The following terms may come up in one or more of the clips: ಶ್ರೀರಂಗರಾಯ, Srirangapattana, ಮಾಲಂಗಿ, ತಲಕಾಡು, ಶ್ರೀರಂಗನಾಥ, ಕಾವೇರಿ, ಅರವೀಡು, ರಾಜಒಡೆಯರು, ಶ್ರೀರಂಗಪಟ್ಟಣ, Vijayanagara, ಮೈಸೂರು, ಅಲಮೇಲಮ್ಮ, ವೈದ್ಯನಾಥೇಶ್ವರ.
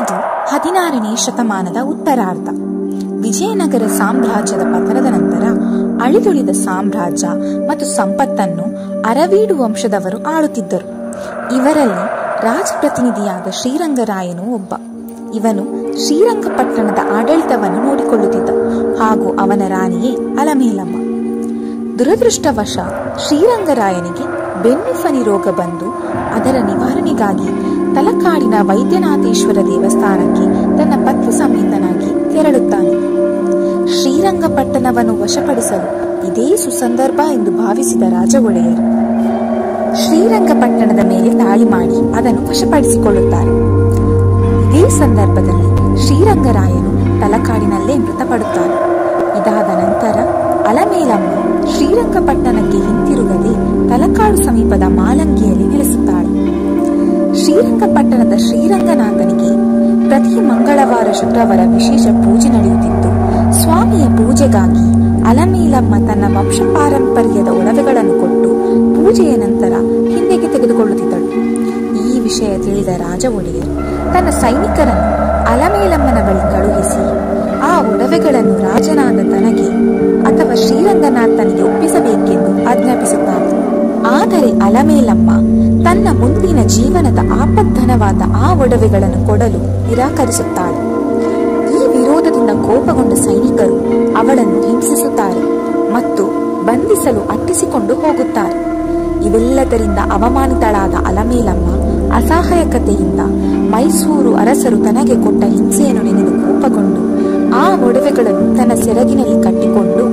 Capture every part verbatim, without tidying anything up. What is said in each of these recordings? ಅದು ಹದಿನಾರನೇ ಶತಮಾನದ ಉತ್ತರಾರ್ಧ. ವಿಜಯನಗರ ಸಾಮ್ರಾಜ್ಯದ ಪತನದ ನಂತರ ಅಳಿದುಳಿದ ಸಾಮ್ರಾಜ್ಯ ಮತ್ತು ಸಂಪತ್ತನ್ನು ಅರವೀಡು ವಂಶದವರು ಆಳುತ್ತಿದ್ದರು. ಇವರಲ್ಲಿ ರಾಜಪ್ರತಿನಿಧಿಯಾದ ಶ್ರೀರಂಗರಾಯನು ಒಬ್ಬ. ಇವನು ಶ್ರೀರಂಗಪಟ್ಟಣದ ಆಡಳಿತವನ್ನು ನೋಡಿಕೊಳ್ಳುತ್ತಿದ್ದ ಹಾಗೂ ಅವನ ರಾಣಿಯೇ ಅಲಮೇಲಮ್ಮ. ದುರದೃಷ್ಟವಶ ಶ್ರೀರಂಗರಾಯನಿಗೆ ಬೆನ್ನುಫನಿ ರೋಗ ಬಂದು ಅದರ ನಿವಾರಣೆಗಾಗಿ ತಲಕಾಡಿನ ವೈದ್ಯನಾಥೇಶ್ವರ ದೇವಸ್ಥಾನಕ್ಕೆ ತನ್ನ ಪತ್ನಿ ಸಮೇತನಾಗಿ ತೆರಳುತ್ತಾನೆ. ಶ್ರೀರಂಗಪಟ್ಟಣವನ್ನು ವಶಪಡಿಸಲು ಇದೇ ಸುಸಂದರ್ಭ ಎಂದು ಭಾವಿಸಿದ ರಾಜಒಡೆಯರು ಶ್ರೀರಂಗಪಟ್ಟಣದ ಮೇಲೆ ದಾಳಿ ಮಾಡಿ ಅದನ್ನು ವಶಪಡಿಸಿಕೊಳ್ಳುತ್ತಾರೆ. ಇದೇ ಸಂದರ್ಭದಲ್ಲಿ ಶ್ರೀರಂಗರಾಯನು ತಲಕಾಡಿನಲ್ಲೇ ಮೃತಪಡುತ್ತಾನೆ. ಇದಾದ ನಂತರ ಅಲಮೇಲಮ್ಮ ಶ್ರೀರಂಗಪಟ್ಟಣಕ್ಕೆ ಹಿಂತಿರುಗದೆ ತಲಕಾಡು ಸಮೀಪದ ಮಾಲಂಗಿಯಲ್ಲಿ ನೆಲೆಸುತ್ತಾಳೆ. ಶ್ರೀರಂಗಪಟ್ಟಣದ ಶ್ರೀರಂಗನಾಥನಿಗೆ ಪ್ರತಿ ಮಂಗಳವಾರ ಶುಕ್ರವಾರ ವಿಶೇಷ ಪೂಜೆ ನಡೆಯುತ್ತಿತ್ತು. ಸ್ವಾಮಿಯ ಪೂಜೆಗಾಗಿ ಅಲಮೇಲಮ್ಮ ತನ್ನ ವಂಶ ಪಾರಂಪರ್ಯದ ಒಡವೆಗಳನ್ನು ಕೊಟ್ಟು ಪೂಜೆಯ ನಂತರ ಹಿಂದೆಗೆ ತೆಗೆದುಕೊಳ್ಳುತ್ತಿದ್ದಳು. ಈ ವಿಷಯ ತಿಳಿದ ರಾಜ ಒಡೆಯರು ತನ್ನ ಸೈನಿಕರನ್ನು ಅಲಮೇಲಮ್ಮನ ಬಳಿ ಕಳುಹಿಸಿ ಆ ಒಡವೆಗಳನ್ನು ರಾಜನಾದ ತನಗೆ ಅಥವಾ ಶ್ರೀರಂಗನಾಥನಿಗೆ ಒಪ್ಪಿಸಬೇಕೆಂದು ಆಜ್ಞಾಪಿಸುತ್ತಾನೆ. ಆದರೆ ಅಲಮೇಲಮ್ಮ ತನ್ನ ಮುಂದಿನ ಜೀವನದ ಆಪದ್ಧನವಾದ ಆ ಒಡವೆಗಳನ್ನು ಕೊಡಲು ನಿರಾಕರಿಸುತ್ತಾಳೆ. ಈ ವಿರೋಧದಿಂದ ಕೋಪಗೊಂಡ ಸೈನಿಕರು ಅವಳನ್ನು ಹಿಂಸಿಸುತ್ತಾರೆ ಮತ್ತು ಬಂಧಿಸಲು ಅಟ್ಟಿಸಿಕೊಂಡು ಹೋಗುತ್ತಾರೆ. ಇವೆಲ್ಲದರಿಂದ ಅವಮಾನಿತಳಾದ ಅಲಮೇಲಮ್ಮ ಅಸಹಾಯಕತೆಯಿಂದ ಮೈಸೂರು ಅರಸರು ತನಗೆ ಕೊಟ್ಟ ಹಿಂಸೆಯನ್ನು ನೆನೆದು ಕೋಪಗೊಂಡು ಆ ಒಡವೆಗಳನ್ನು ತನ್ನ ಸೆರಗಿನಲ್ಲಿ ಕಟ್ಟಿಕೊಂಡು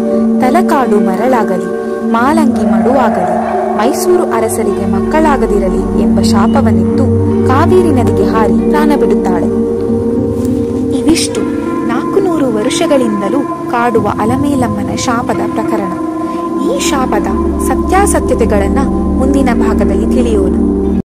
ತಲಕಾಡು ಮರಳಾಗಲಿ ಮಾಲಂಗಿ ಮಡುವಾಗಲಿ ಮೈಸೂರು ಅರಸರಿಗೆ ಮಕ್ಕಳಾಗದಿರಲಿ ಎಂಬ ಶಾಪವನ್ನಿತ್ತು ಕಾವೇರಿ ನದಿಗೆ ಹಾರಿ ಪ್ರಾಣ ಬಿಡುತ್ತಾಳೆ. ಇವಿಷ್ಟು ನಾಲ್ಕು ನೂರು ವರುಷಗಳಿಂದಲೂ ಕಾಡುವ ಅಲಮೇಲಮ್ಮನ ಶಾಪದ ಪ್ರಕರಣ. ಈ ಶಾಪದ ಸತ್ಯಾಸತ್ಯತೆಗಳನ್ನು ಮುಂದಿನ ಭಾಗದಲ್ಲಿ ತಿಳಿಯೋಣ.